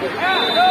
Yeah,